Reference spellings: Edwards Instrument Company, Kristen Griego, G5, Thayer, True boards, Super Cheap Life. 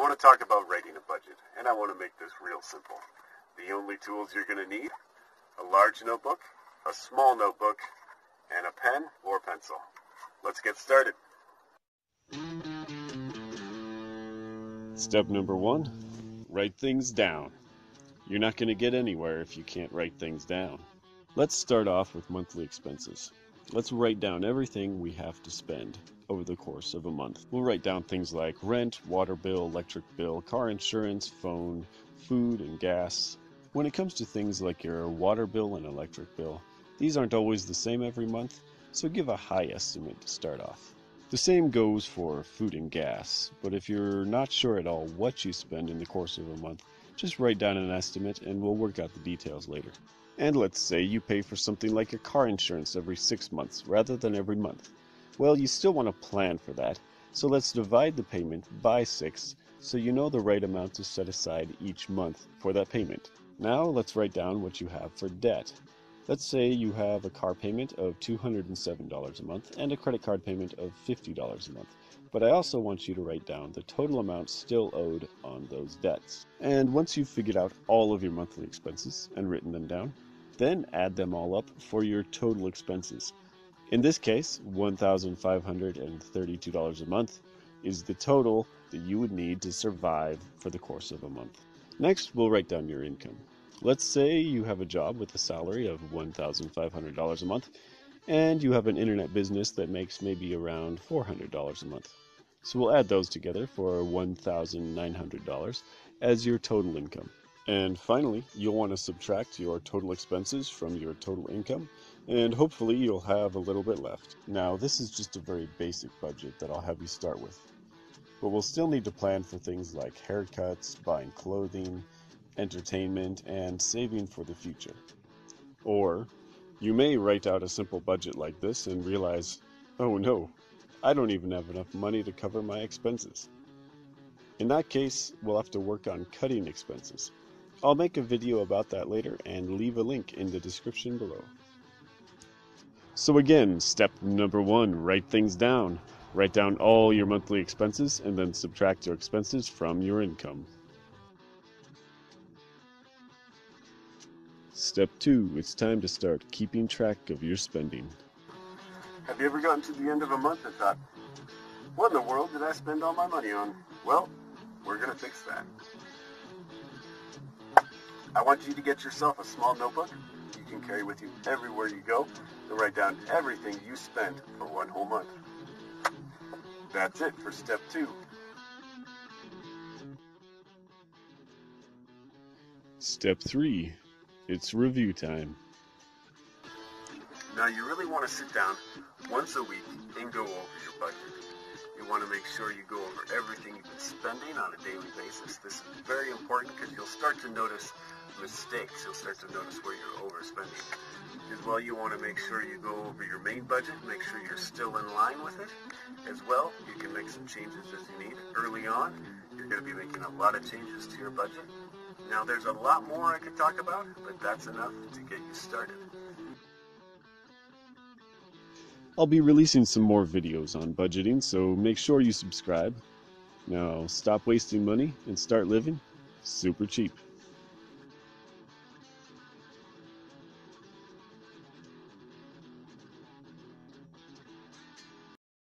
I want to talk about writing a budget, and I want to make this real simple. The only tools you're going to need, a large notebook, a small notebook, and a pen or pencil. Let's get started. Step number one, write things down. You're not going to get anywhere if you can't write things down. Let's start off with monthly expenses. Let's write down everything we have to spend over the course of a month. We'll write down things like rent, water bill, electric bill, car insurance, phone, food, and gas. When it comes to things like your water bill and electric bill, these aren't always the same every month, so give a high estimate to start off. The same goes for food and gas, but if you're not sure at all what you spend in the course of a month, just write down an estimate and we'll work out the details later. And let's say you pay for something like your car insurance every 6 months rather than every month. Well, you still want to plan for that, so let's divide the payment by 6 so you know the right amount to set aside each month for that payment. Now let's write down what you have for debt. Let's say you have a car payment of $207 a month and a credit card payment of $50 a month. But I also want you to write down the total amount still owed on those debts. And once you've figured out all of your monthly expenses and written them down, then add them all up for your total expenses. In this case, $1,532 a month is the total that you would need to survive for the course of a month. Next, we'll write down your income. Let's say you have a job with a salary of $1,500 a month, and you have an internet business that makes maybe around $400 a month. So we'll add those together for $1,900 as your total income. And finally, you'll want to subtract your total expenses from your total income, and hopefully you'll have a little bit left. Now, this is just a very basic budget that I'll have you start with. But we'll still need to plan for things like haircuts, buying clothing, entertainment, and saving for the future. Or you may write out a simple budget like this and realize, oh no, I don't even have enough money to cover my expenses. In that case, we'll have to work on cutting expenses. I'll make a video about that later and leave a link in the description below. So again, step number one, write things down. Write down all your monthly expenses and then subtract your expenses from your income. Step 2, it's time to start keeping track of your spending. Have you ever gotten to the end of a month and thought, what in the world did I spend all my money on? Well, we're going to fix that. I want you to get yourself a small notebook you can carry with you everywhere you go and write down everything you spent for one whole month. That's it for step 2. Step 3. It's review time. Now you really want to sit down once a week and go over your budget. You want to make sure you go over everything you've been spending on a daily basis. This is very important because you'll start to notice mistakes. You'll start to notice where you're overspending. As well, you want to make sure you go over your main budget, make sure you're still in line with it. As well, you can make some changes as you need. Early on, you're going to be making a lot of changes to your budget. Now there's a lot more I could talk about, but that's enough to get you started. I'll be releasing some more videos on budgeting, so make sure you subscribe. Now stop wasting money and start living super cheap.